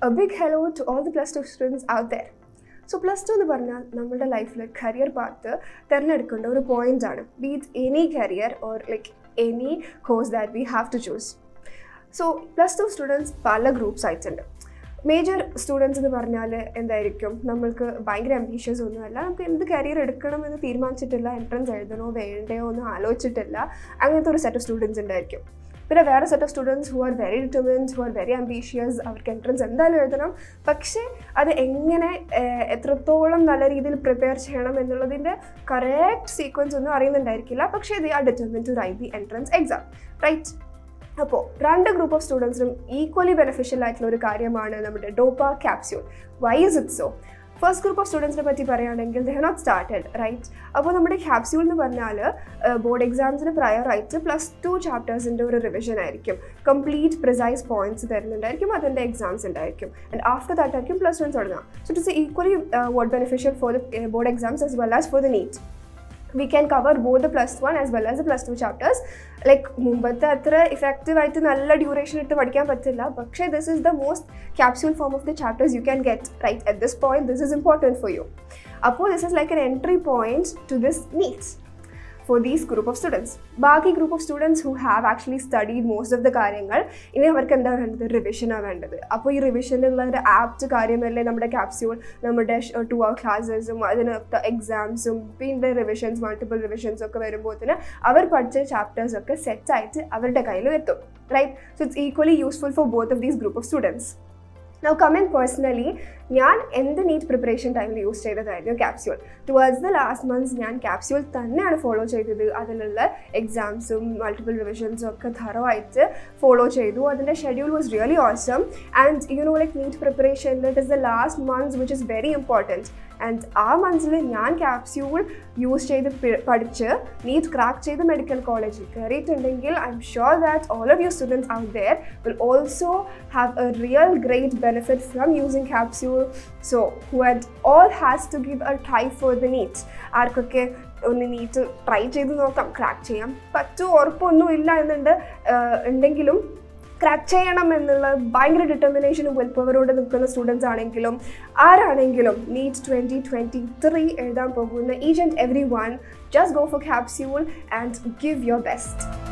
A big hello to all the plus 2 students out there. So plus 2 is our life career path. There point be it any career or like any course that we have to choose. So plus 2 students pala groups aitund. Major students in the Varnale and the Ericum, Namalka, buying ambitious on the career educum and the Thirman Chitilla entrance, I don't know, Vente on the Halo Chitilla, and a set of students in the Ericum. But there are a set of students who are very determined, who are very ambitious, our entrance and the Lerdanum, Pakshe are the Engene Ethrotholam Nalaridil prepared Shanam and the correct sequence on the Arin and Ericilla, Pakshe they are determined to write the entrance exam. Right? So, random group of students are equally beneficial like DOPA capsule. Why is it so? First group of students, they have not started, right? So, we capsule board exams prior right plus 2 chapters into revision. Complete precise points and exams. And after that, plus 1. So, it is equally beneficial for the board exams as well as for the NEET. We can cover both the plus 1 as well as the plus 2 chapters. Like Mumbatta effective I think duration but this is the most capsule form of the chapters you can get right at this point. This is important for you. Appo this is like an entry point to this NEET for these group of students. Baki group of students who have actually studied most of the karyangal, in the revision appo ee revision the apt karyamalle nammada capsule, nammada 2-hour classes, exams, revisions, multiple revisions okke varumbodhana avar padicha chapters okke set aayittu avarde kayil vettum, right? So it's equally useful for both of these group of students. Now, comment personally, I used the NEET preparation time use capsule. Towards the last months, I capsule tanne follow exams, multiple revisions, follow the schedule was really awesome. And you know, like NEET preparation, that is the last month, which is very important. And our months, I capsule use NEET crack the medical college. I'm sure that all of you students out there will also have a real great benefit from using capsule. So who had all has to give a try for the NEET. Arkokke only NEET try chedu nokkam crack cheyam pattu orpo onnu illa ennunde undengilum crack cheyanam ennulla bhayangara determination willpower oda nikkuna students aanengilum aanengilum NEET 2023 ezhudan poguna each and everyone just go for capsule and give your best.